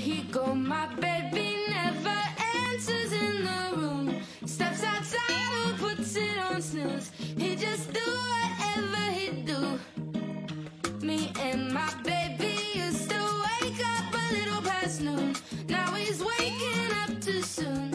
he go, my baby never answers in the room. Steps outside and puts it on snooze. He just do whatever he do. Me and my baby used to wake up a little past noon. Now he's waking up too soon.